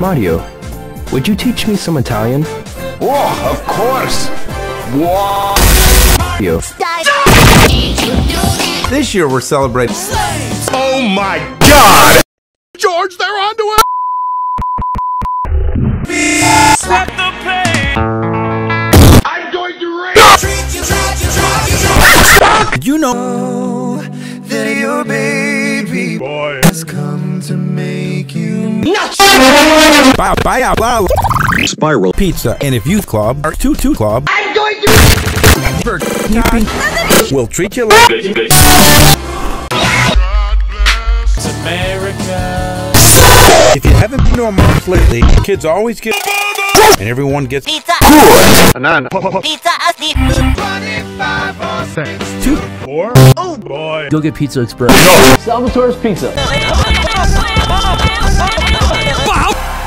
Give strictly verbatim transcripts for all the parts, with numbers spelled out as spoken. Mario, would you teach me some Italian? Oh, of course! Wow! Mario. This year we're celebrating... Oh my God! George, they're onto us! I'm going to rape! You know... Oh, that your baby boy has come to make you... Nuts! Bye bye out loud. Spiral Pizza and if Youth Club or Tutu Club, I'm going to will treat you like God bless America. If you haven't been on months lately, kids always get and everyone gets pizza. Anana. Pizza thanks. Two four. Oh boy. Go get Pizza Express. No. Salvatore's Pizza.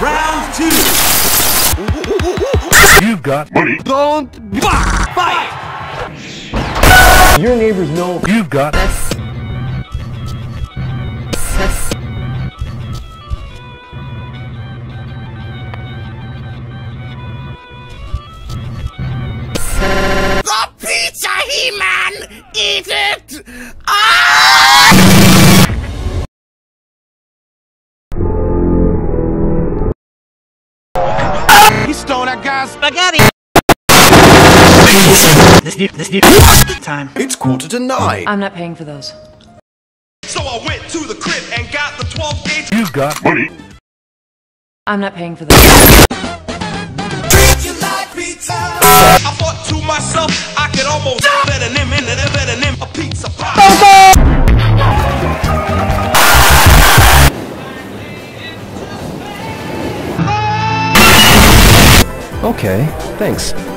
Round two. You've got money. Don't buy. Buy. Your neighbors know you've got this. This. The pizza, He-Man, eat it. Ah! Spaghetti. Time. It's quarter to nine. I'm not paying for those. So I went to the crib and got the twelve gauge. You've got money. I'm not paying for those. I thought to myself I could almost better than him, better than him, a pizza pie. Okay, thanks.